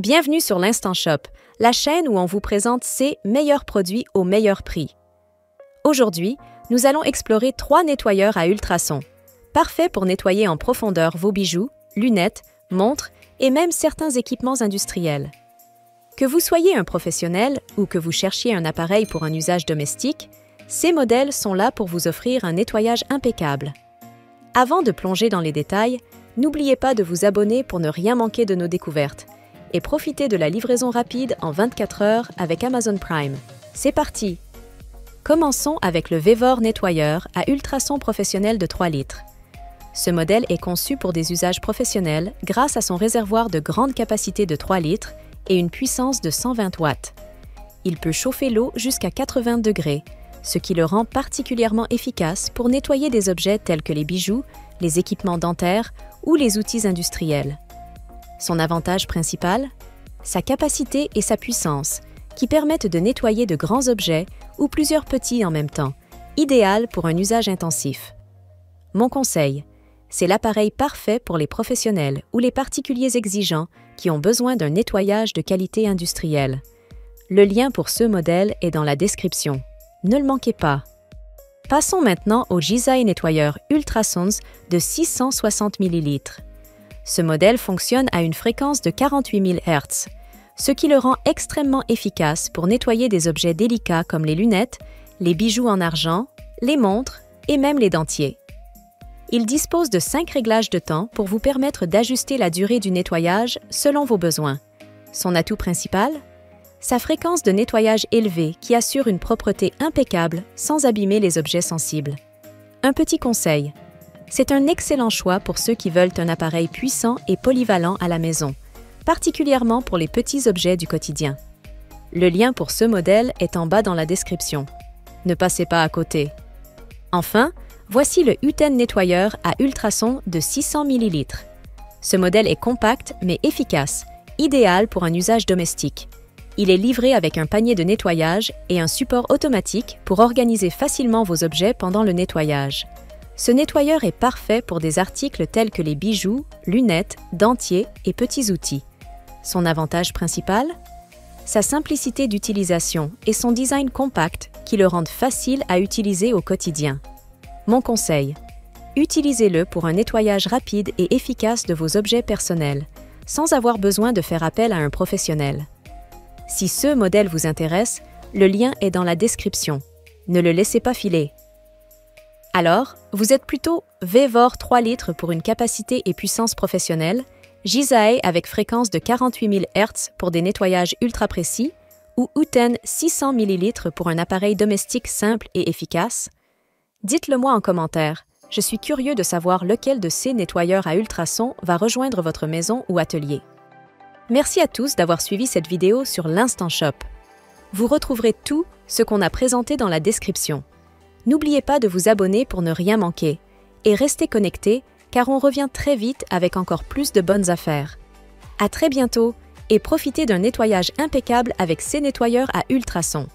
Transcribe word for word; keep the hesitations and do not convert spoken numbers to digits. Bienvenue sur l'Instant Shop, la chaîne où on vous présente ses meilleurs produits au meilleur prix. Aujourd'hui, nous allons explorer trois nettoyeurs à ultrasons, parfaits pour nettoyer en profondeur vos bijoux, lunettes, montres et même certains équipements industriels. Que vous soyez un professionnel ou que vous cherchiez un appareil pour un usage domestique, ces modèles sont là pour vous offrir un nettoyage impeccable. Avant de plonger dans les détails, n'oubliez pas de vous abonner pour ne rien manquer de nos découvertes. Et profitez de la livraison rapide en vingt-quatre heures avec Amazon Prime. C'est parti! Commençons avec le VEVOR nettoyeur à ultrasons professionnel de trois litres. Ce modèle est conçu pour des usages professionnels grâce à son réservoir de grande capacité de trois litres et une puissance de cent vingt watts. Il peut chauffer l'eau jusqu'à quatre-vingts degrés, ce qui le rend particulièrement efficace pour nettoyer des objets tels que les bijoux, les équipements dentaires ou les outils industriels. Son avantage principal? Sa capacité et sa puissance, qui permettent de nettoyer de grands objets ou plusieurs petits en même temps, idéal pour un usage intensif. Mon conseil, c'est l'appareil parfait pour les professionnels ou les particuliers exigeants qui ont besoin d'un nettoyage de qualité industrielle. Le lien pour ce modèle est dans la description. Ne le manquez pas! Passons maintenant au Gisaae nettoyeur ultrasons de six cent soixante millilitres. Ce modèle fonctionne à une fréquence de quarante-huit mille hertz, ce qui le rend extrêmement efficace pour nettoyer des objets délicats comme les lunettes, les bijoux en argent, les montres et même les dentiers. Il dispose de cinq réglages de temps pour vous permettre d'ajuster la durée du nettoyage selon vos besoins. Son atout principal? Sa fréquence de nettoyage élevée qui assure une propreté impeccable sans abîmer les objets sensibles. Un petit conseil. C'est un excellent choix pour ceux qui veulent un appareil puissant et polyvalent à la maison, particulièrement pour les petits objets du quotidien. Le lien pour ce modèle est en bas dans la description. Ne passez pas à côté. Enfin, voici le Uten nettoyeur à ultrasons de six cents millilitres. Ce modèle est compact mais efficace, idéal pour un usage domestique. Il est livré avec un panier de nettoyage et un support automatique pour organiser facilement vos objets pendant le nettoyage. Ce nettoyeur est parfait pour des articles tels que les bijoux, lunettes, dentiers et petits outils. Son avantage principal? Sa simplicité d'utilisation et son design compact qui le rendent facile à utiliser au quotidien. Mon conseil, utilisez-le pour un nettoyage rapide et efficace de vos objets personnels, sans avoir besoin de faire appel à un professionnel. Si ce modèle vous intéresse, le lien est dans la description. Ne le laissez pas filer. Alors, vous êtes plutôt VEVOR trois litres pour une capacité et puissance professionnelle, Gisaae avec fréquence de quarante-huit mille hertz pour des nettoyages ultra précis, ou Uten six cents millilitres pour un appareil domestique simple et efficace? Dites-le moi en commentaire, je suis curieux de savoir lequel de ces nettoyeurs à ultrasons va rejoindre votre maison ou atelier. Merci à tous d'avoir suivi cette vidéo sur l'Instant Shop. Vous retrouverez tout ce qu'on a présenté dans la description. N'oubliez pas de vous abonner pour ne rien manquer. Et restez connectés, car on revient très vite avec encore plus de bonnes affaires. À très bientôt et profitez d'un nettoyage impeccable avec ces nettoyeurs à ultrasons.